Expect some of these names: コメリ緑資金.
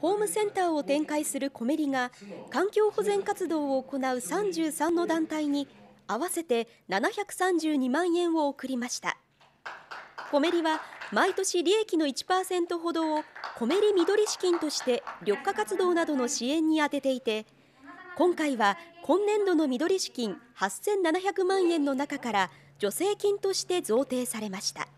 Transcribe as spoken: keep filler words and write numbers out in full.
ホームセンターを展開するコメリが環境保全活動を行うさんじゅうさんの団体に合わせてななひゃくさんじゅうにまんえんを送りました。コメリは毎年利益の いちパーセント ほどをコメリ緑資金として緑化活動などの支援に充てていて、今回は今年度の緑資金はっせんななひゃくまんえんの中から助成金として贈呈されました。